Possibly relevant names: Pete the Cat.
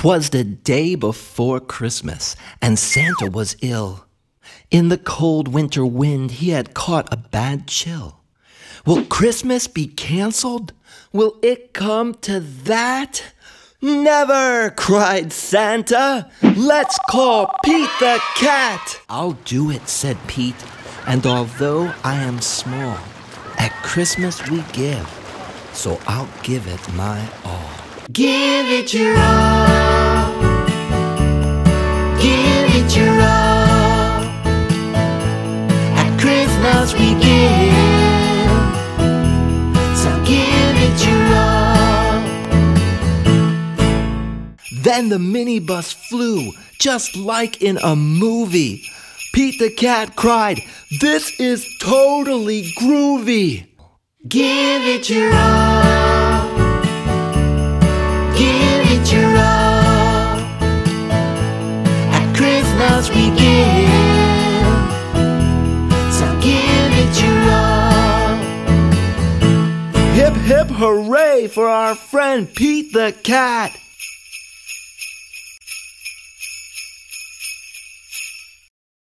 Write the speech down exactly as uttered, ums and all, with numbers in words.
'Twas the day before Christmas, and Santa was ill. In the cold winter wind, he had caught a bad chill. Will Christmas be canceled? Will it come to that? Never, cried Santa. Let's call Pete the Cat. I'll do it, said Pete. And although I am small, at Christmas we give, so I'll give it my all. Give it your all. Give it your all. At Christmas we give, so give it your all. Then the minibus flew, just like in a movie. Pete the Cat cried, "This is totally groovy." Give it your all. Give it your all. At Christmas we give, so give it your all. Hip hip hooray for our friend Pete the Cat.